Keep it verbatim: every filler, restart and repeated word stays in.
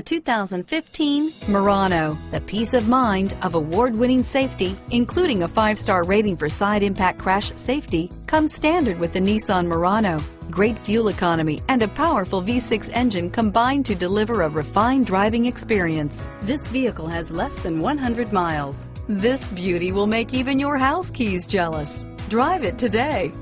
The two thousand fifteen Murano, the peace of mind of award-winning safety, including a five-star rating for side impact crash safety, comes standard with the Nissan Murano. Great fuel economy and a powerful V six engine combine to deliver a refined driving experience. This vehicle has less than one hundred miles. This beauty will make even your house keys jealous. Drive it today.